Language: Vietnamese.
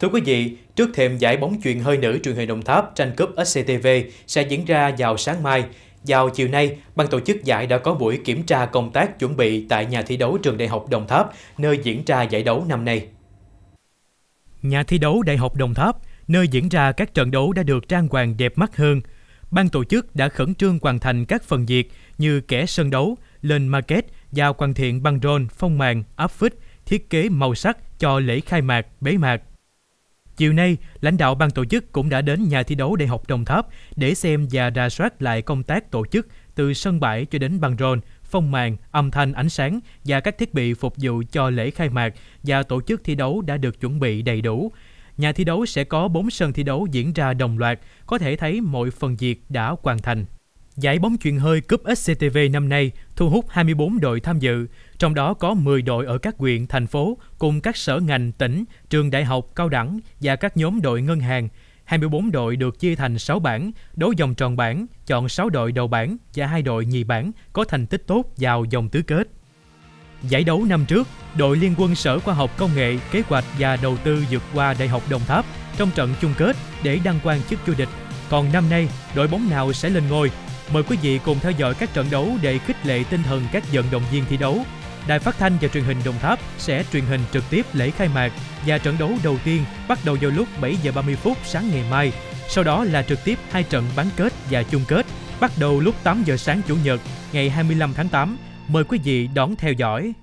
Thưa quý vị, trước thềm giải bóng chuyền hơi nữ Truyền Hình Đồng Tháp tranh cúp SCTV sẽ diễn ra vào sáng mai. Vào chiều nay, ban tổ chức giải đã có buổi kiểm tra công tác chuẩn bị tại nhà thi đấu trường Đại học Đồng Tháp, nơi diễn ra giải đấu năm nay. Nhà thi đấu Đại học Đồng Tháp, nơi diễn ra các trận đấu đã được trang hoàng đẹp mắt hơn. Ban tổ chức đã khẩn trương hoàn thành các phần việc như kẻ sân đấu, lên market và hoàn thiện băng rôn, phong màn, áp phích, thiết kế màu sắc cho lễ khai mạc, bế mạc. Chiều nay, lãnh đạo ban tổ chức cũng đã đến nhà thi đấu Đại học Đồng Tháp để xem và rà soát lại công tác tổ chức từ sân bãi cho đến băng rôn, phong màn, âm thanh, ánh sáng và các thiết bị phục vụ cho lễ khai mạc và tổ chức thi đấu đã được chuẩn bị đầy đủ. Nhà thi đấu sẽ có 4 sân thi đấu diễn ra đồng loạt, có thể thấy mọi phần việc đã hoàn thành. Giải bóng chuyền hơi cúp SCTV năm nay thu hút 24 đội tham dự, trong đó có 10 đội ở các huyện, thành phố, cùng các sở ngành, tỉnh, trường đại học, cao đẳng và các nhóm đội ngân hàng. 24 đội được chia thành 6 bảng, đấu vòng tròn bảng, chọn 6 đội đầu bảng và 2 đội nhì bảng có thành tích tốt vào vòng tứ kết. Giải đấu năm trước, đội Liên Quân Sở Khoa học Công nghệ, Kế hoạch và Đầu tư vượt qua Đại học Đồng Tháp trong trận chung kết để đăng quang chức vô địch. Còn năm nay, đội bóng nào sẽ lên ngôi? Mời quý vị cùng theo dõi các trận đấu để khích lệ tinh thần các vận động viên thi đấu. Đài Phát thanh và Truyền hình Đồng Tháp sẽ truyền hình trực tiếp lễ khai mạc và trận đấu đầu tiên bắt đầu vào lúc 7:30 sáng ngày mai. Sau đó là trực tiếp 2 trận bán kết và chung kết bắt đầu lúc 8 giờ sáng Chủ nhật ngày 25 tháng 8. Mời quý vị đón theo dõi.